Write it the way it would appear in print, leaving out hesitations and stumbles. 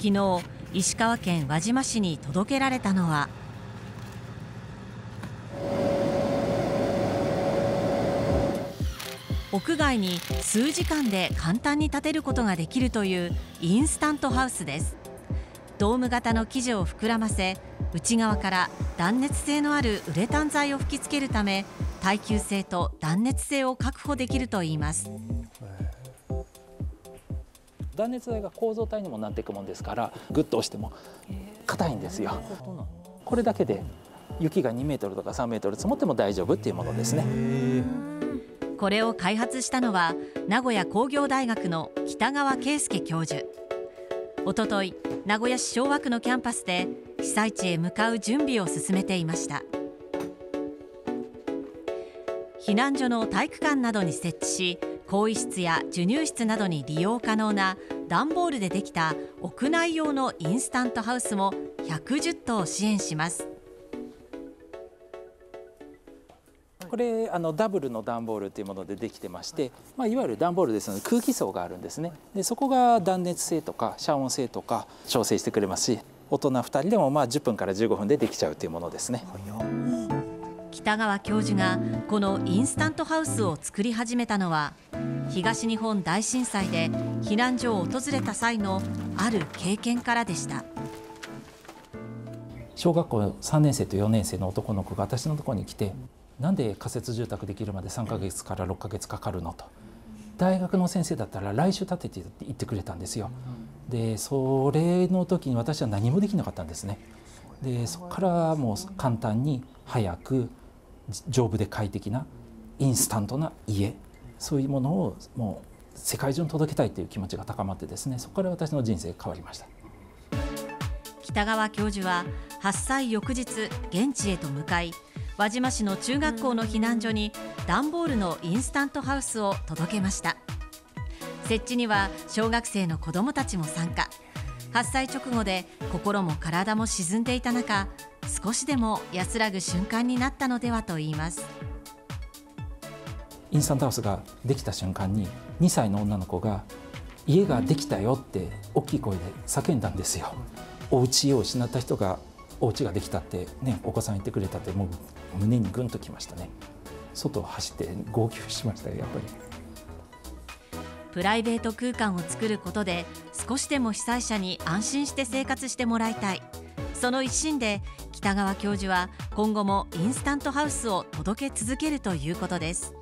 昨日、石川県輪島市に届けられたのは屋外に数時間で簡単に建てることができるというインスタントハウスです。ドーム型の生地を膨らませ、内側から断熱性のあるウレタン材を吹き付けるため、耐久性と断熱性を確保できるといいます。断熱材が構造体にもなっていくもんですから、グッと押しても硬いんですよ。これだけで雪が2メートルとか3メートル積もっても大丈夫っていうものですね。これを開発したのは名古屋工業大学の北川圭介教授。おととい、名古屋市昭和区のキャンパスで被災地へ向かう準備を進めていました。避難所の体育館などに設置し、更衣室や授乳室などに利用可能な段ボールでできた屋内用のインスタントハウスも110棟支援します。これダブルの段ボールというものでできてまして、いわゆる段ボールですので空気層があるんですね。でそこが断熱性とか遮音性とか調整してくれますし、大人2人でも10分から15分でできちゃうというものですね。北川教授がこのインスタントハウスを作り始めたのは、東日本大震災で避難所を訪れた際のある経験からでした。小学校3年生と4年生の男の子が私のところに来て、なんで仮設住宅できるまで3ヶ月から6ヶ月かかるのと、大学の先生だったら来週建ててって言ってくれたんですよ。でそれの時に私は何もできなかったんですね。でそこからもう簡単に早く丈夫で快適なインスタントな家、そういうものをもう世界中に届けたいという気持ちが高まってですね、そこから私の人生変わりました。北川教授は発災翌日、現地へと向かい、輪島市の中学校の避難所に段ボールのインスタントハウスを届けました。設置には小学生の子どもたちも参加。発災直後で心も体も沈んでいた中、少しでも安らぐ瞬間になったのではといいます。インスタントハウスができた瞬間に2歳の女の子が家ができたよって大きい声で叫んだんですよ。お家を失った人がお家ができたってね、お子さん言ってくれたって、もう胸にぐんときましたね。外を走って号泣しましたよ、やっぱり。プライベート空間を作ることで少しでも被災者に安心して生活してもらいたい。その一心で北川教授は今後もインスタントハウスを届け続けるということです。